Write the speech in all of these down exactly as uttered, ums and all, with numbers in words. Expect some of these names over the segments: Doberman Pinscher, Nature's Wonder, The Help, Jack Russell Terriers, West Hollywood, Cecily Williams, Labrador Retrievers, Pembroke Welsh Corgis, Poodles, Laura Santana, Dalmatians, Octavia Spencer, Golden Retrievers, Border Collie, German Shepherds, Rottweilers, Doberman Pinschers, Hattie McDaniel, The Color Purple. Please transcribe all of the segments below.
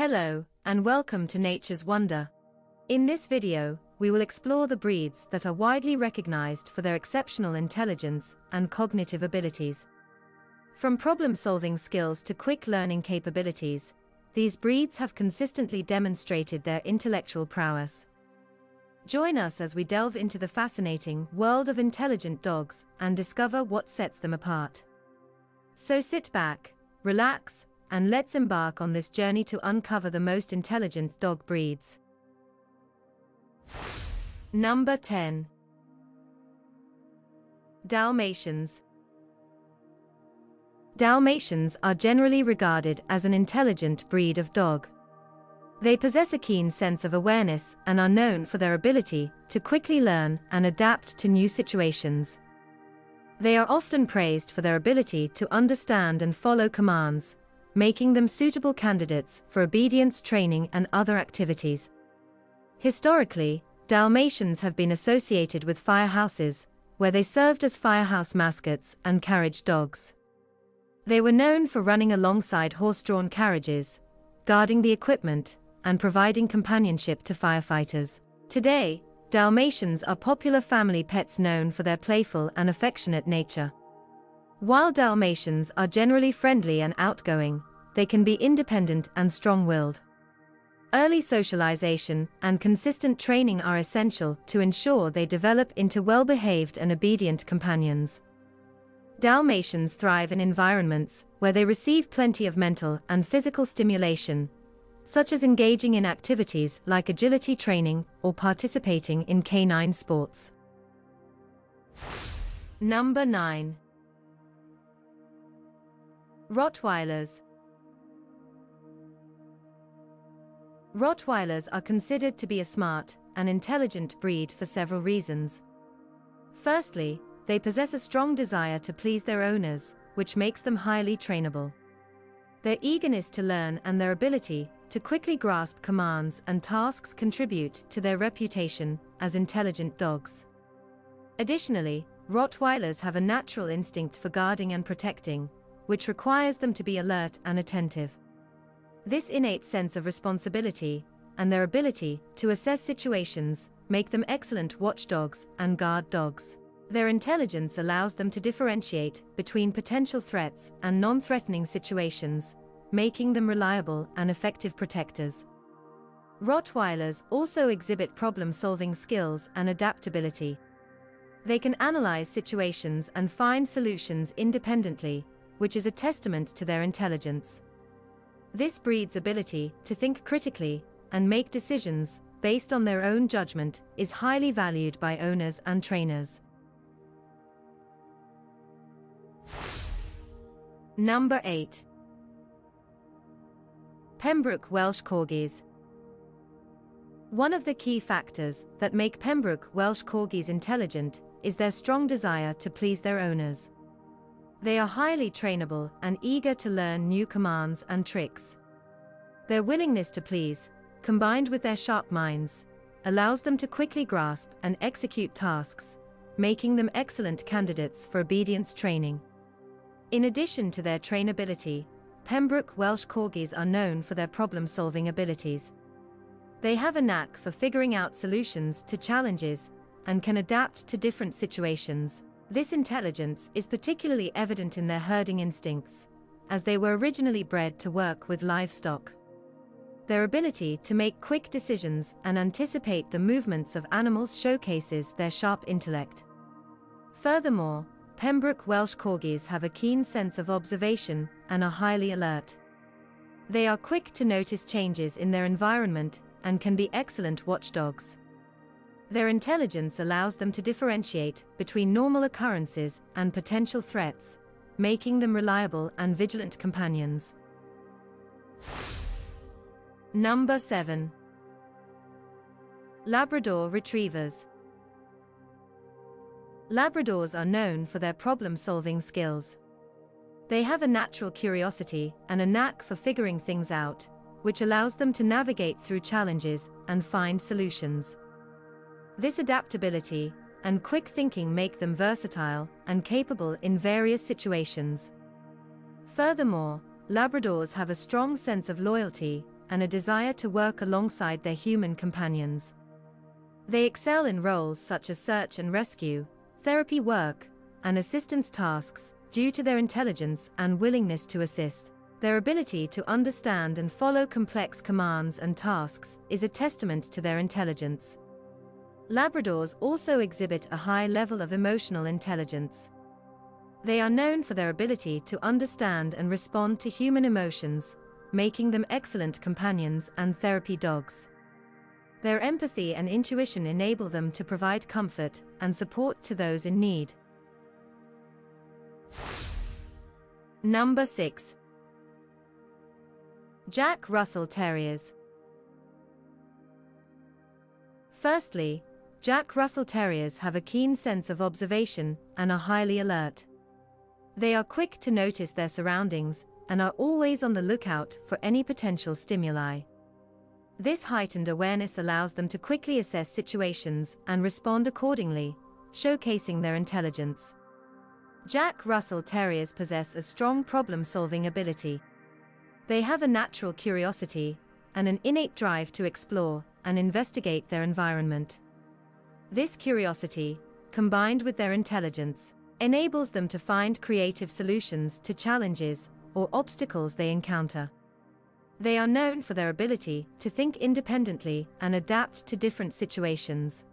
Hello, and welcome to Nature's Wonder. In this video, we will explore the breeds that are widely recognized for their exceptional intelligence and cognitive abilities. From problem-solving skills to quick learning capabilities, these breeds have consistently demonstrated their intellectual prowess. Join us as we delve into the fascinating world of intelligent dogs and discover what sets them apart. So sit back, relax, and let's embark on this journey to uncover the most intelligent dog breeds. Number ten. Dalmatians. Dalmatians are generally regarded as an intelligent breed of dog. They possess a keen sense of awareness and are known for their ability to quickly learn and adapt to new situations. They are often praised for their ability to understand and follow commands, making them suitable candidates for obedience training and other activities. Historically, Dalmatians have been associated with firehouses, where they served as firehouse mascots and carriage dogs. They were known for running alongside horse-drawn carriages, guarding the equipment, and providing companionship to firefighters. Today, Dalmatians are popular family pets known for their playful and affectionate nature. While Dalmatians are generally friendly and outgoing, they can be independent and strong-willed. Early socialization and consistent training are essential to ensure they develop into well-behaved and obedient companions. Dalmatians thrive in environments where they receive plenty of mental and physical stimulation, such as engaging in activities like agility training or participating in canine sports. Number nine. Rottweilers. Rottweilers are considered to be a smart and intelligent breed for several reasons. Firstly, they possess a strong desire to please their owners, which makes them highly trainable. Their eagerness to learn and their ability to quickly grasp commands and tasks contribute to their reputation as intelligent dogs. Additionally, Rottweilers have a natural instinct for guarding and protecting, which requires them to be alert and attentive. This innate sense of responsibility, and their ability to assess situations, make them excellent watchdogs and guard dogs. Their intelligence allows them to differentiate between potential threats and non-threatening situations, making them reliable and effective protectors. Rottweilers also exhibit problem-solving skills and adaptability. They can analyze situations and find solutions independently, which is a testament to their intelligence. This breed's ability to think critically and make decisions based on their own judgment is highly valued by owners and trainers. Number eight. Pembroke Welsh Corgis. One of the key factors that make Pembroke Welsh Corgis intelligent is their strong desire to please their owners. They are highly trainable and eager to learn new commands and tricks. Their willingness to please, combined with their sharp minds, allows them to quickly grasp and execute tasks, making them excellent candidates for obedience training. In addition to their trainability, Pembroke Welsh Corgis are known for their problem-solving abilities. They have a knack for figuring out solutions to challenges and can adapt to different situations. This intelligence is particularly evident in their herding instincts, as they were originally bred to work with livestock. Their ability to make quick decisions and anticipate the movements of animals showcases their sharp intellect. Furthermore, Pembroke Welsh Corgis have a keen sense of observation and are highly alert. They are quick to notice changes in their environment and can be excellent watchdogs. Their intelligence allows them to differentiate between normal occurrences and potential threats, making them reliable and vigilant companions. Number seven. Labrador Retrievers. Labradors are known for their problem-solving skills. They have a natural curiosity and a knack for figuring things out, which allows them to navigate through challenges and find solutions. This adaptability and quick thinking make them versatile and capable in various situations. Furthermore, Labradors have a strong sense of loyalty and a desire to work alongside their human companions. They excel in roles such as search and rescue, therapy work, and assistance tasks, due to their intelligence and willingness to assist. Their ability to understand and follow complex commands and tasks is a testament to their intelligence. Labradors also exhibit a high level of emotional intelligence. They are known for their ability to understand and respond to human emotions, making them excellent companions and therapy dogs. Their empathy and intuition enable them to provide comfort and support to those in need. Number six. Jack Russell Terriers. Firstly, Jack Russell Terriers have a keen sense of observation and are highly alert. They are quick to notice their surroundings and are always on the lookout for any potential stimuli. This heightened awareness allows them to quickly assess situations and respond accordingly, showcasing their intelligence. Jack Russell Terriers possess a strong problem-solving ability. They have a natural curiosity and an innate drive to explore and investigate their environment. This curiosity, combined with their intelligence, enables them to find creative solutions to challenges or obstacles they encounter. They are known for their ability to think independently and adapt to different situations.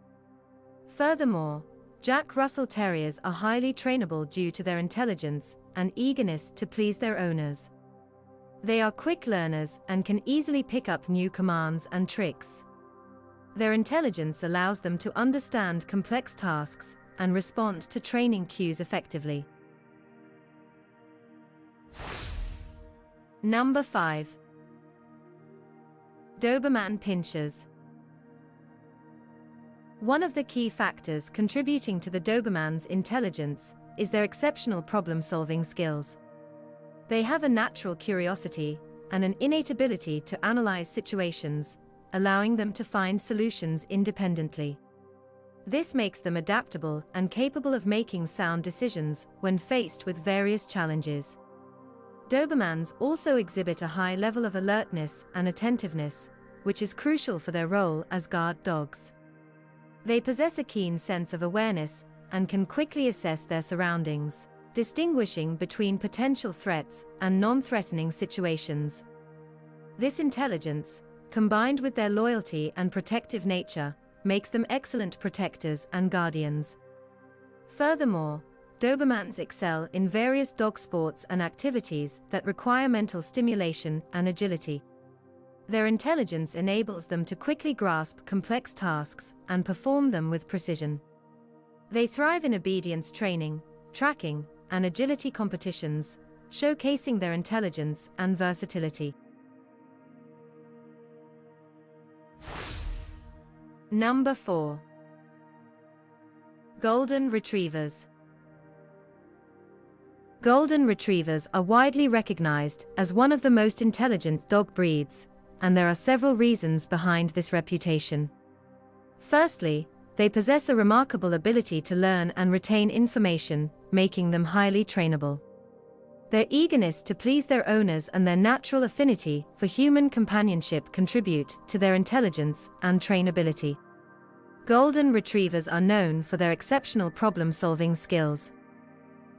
Furthermore, Jack Russell Terriers are highly trainable due to their intelligence and eagerness to please their owners. They are quick learners and can easily pick up new commands and tricks. Their intelligence allows them to understand complex tasks and respond to training cues effectively. Number five. Doberman Pinschers. One of the key factors contributing to the Doberman's intelligence is their exceptional problem-solving skills. They have a natural curiosity and an innate ability to analyze situations, allowing them to find solutions independently. This makes them adaptable and capable of making sound decisions when faced with various challenges. Dobermans also exhibit a high level of alertness and attentiveness, which is crucial for their role as guard dogs. They possess a keen sense of awareness and can quickly assess their surroundings, distinguishing between potential threats and non-threatening situations. This intelligence, combined with their loyalty and protective nature, makes them excellent protectors and guardians. Furthermore, Dobermans excel in various dog sports and activities that require mental stimulation and agility. Their intelligence enables them to quickly grasp complex tasks and perform them with precision. They thrive in obedience training, tracking, and agility competitions, showcasing their intelligence and versatility. Number four. Golden Retrievers. Golden Retrievers are widely recognized as one of the most intelligent dog breeds, and there are several reasons behind this reputation. Firstly, they possess a remarkable ability to learn and retain information, making them highly trainable. Their eagerness to please their owners and their natural affinity for human companionship contribute to their intelligence and trainability. Golden Retrievers are known for their exceptional problem-solving skills.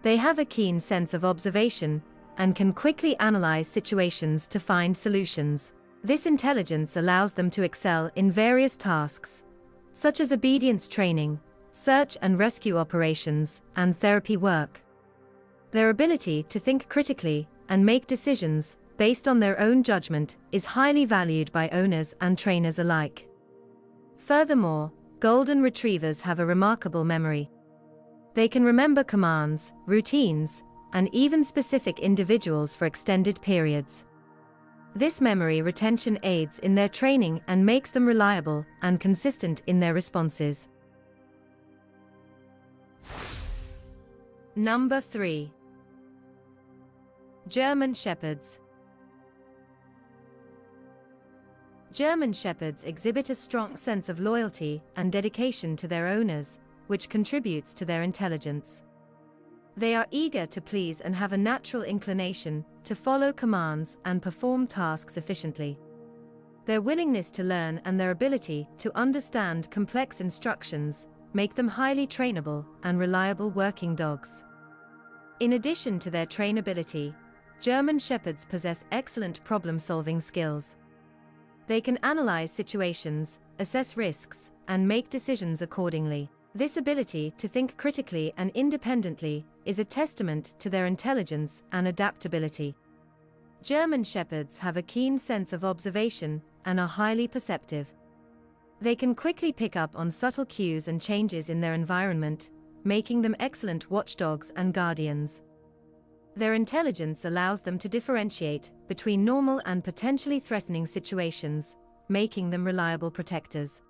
They have a keen sense of observation and can quickly analyze situations to find solutions. This intelligence allows them to excel in various tasks, such as obedience training, search and rescue operations, and therapy work. Their ability to think critically and make decisions based on their own judgment is highly valued by owners and trainers alike. Furthermore, Golden Retrievers have a remarkable memory. They can remember commands, routines, and even specific individuals for extended periods. This memory retention aids in their training and makes them reliable and consistent in their responses. Number three. German Shepherds. German Shepherds exhibit a strong sense of loyalty and dedication to their owners, which contributes to their intelligence. They are eager to please and have a natural inclination to follow commands and perform tasks efficiently. Their willingness to learn and their ability to understand complex instructions make them highly trainable and reliable working dogs. In addition to their trainability, German Shepherds possess excellent problem-solving skills. They can analyze situations, assess risks, and make decisions accordingly. This ability to think critically and independently is a testament to their intelligence and adaptability. German Shepherds have a keen sense of observation and are highly perceptive. They can quickly pick up on subtle cues and changes in their environment, making them excellent watchdogs and guardians. Their intelligence allows them to differentiate between normal and potentially threatening situations, making them reliable protectors.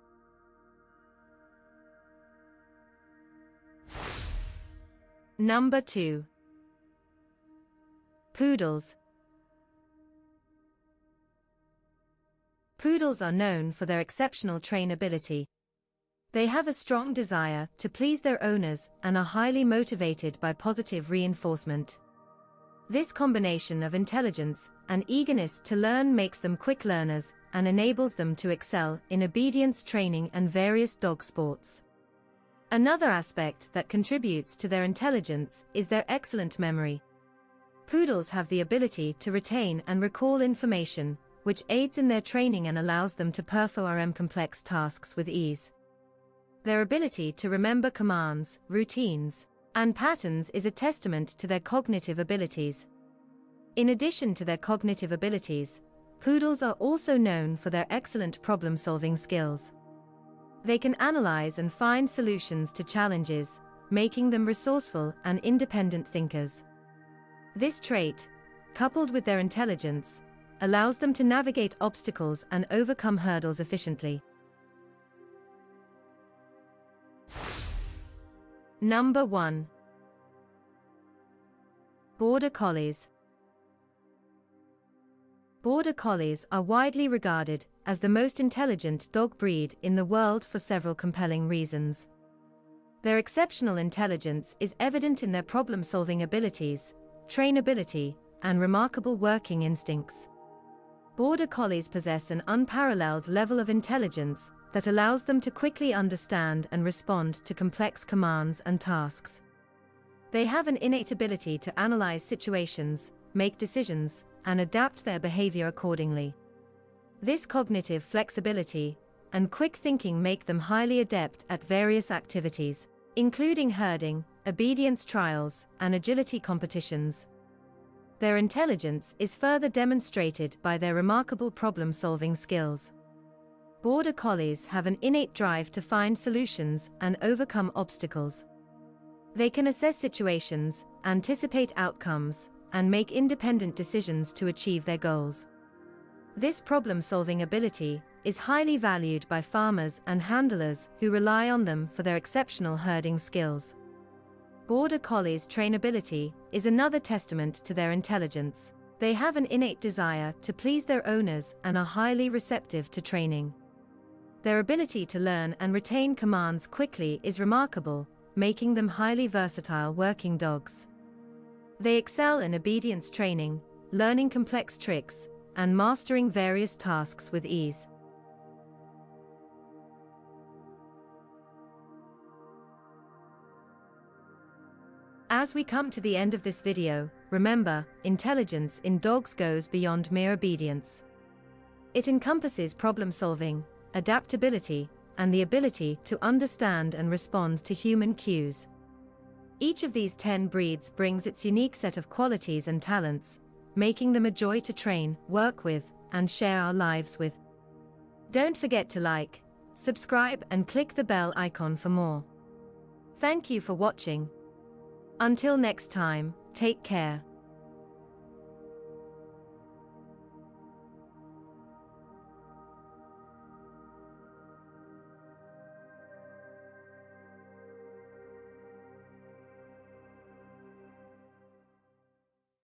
Number two. Poodles. Poodles are known for their exceptional trainability. They have a strong desire to please their owners and are highly motivated by positive reinforcement. This combination of intelligence and eagerness to learn makes them quick learners and enables them to excel in obedience training and various dog sports. Another aspect that contributes to their intelligence is their excellent memory. Poodles have the ability to retain and recall information, which aids in their training and allows them to perform complex tasks with ease. Their ability to remember commands, routines, and patterns is a testament to their cognitive abilities. In addition to their cognitive abilities, Poodles are also known for their excellent problem-solving skills. They can analyze and find solutions to challenges, making them resourceful and independent thinkers. This trait, coupled with their intelligence, allows them to navigate obstacles and overcome hurdles efficiently. Number one. Border Collies. Border Collies are widely regarded as the most intelligent dog breed in the world for several compelling reasons. Their exceptional intelligence is evident in their problem-solving abilities, trainability, and remarkable working instincts. Border Collies possess an unparalleled level of intelligence that allows them to quickly understand and respond to complex commands and tasks. They have an innate ability to analyze situations, make decisions, and adapt their behavior accordingly. This cognitive flexibility and quick thinking make them highly adept at various activities, including herding, obedience trials, and agility competitions. Their intelligence is further demonstrated by their remarkable problem-solving skills. Border Collies have an innate drive to find solutions and overcome obstacles. They can assess situations, anticipate outcomes, and make independent decisions to achieve their goals. This problem-solving ability is highly valued by farmers and handlers who rely on them for their exceptional herding skills. Border Collies' trainability is another testament to their intelligence. They have an innate desire to please their owners and are highly receptive to training. Their ability to learn and retain commands quickly is remarkable, making them highly versatile working dogs. They excel in obedience training, learning complex tricks, and mastering various tasks with ease. As we come to the end of this video, remember, intelligence in dogs goes beyond mere obedience. It encompasses problem-solving, adaptability, and the ability to understand and respond to human cues. Each of these ten breeds brings its unique set of qualities and talents, making them a joy to train, work with, and share our lives with. Don't forget to like, subscribe, and click the bell icon for more. Thank you for watching. Until next time, take care.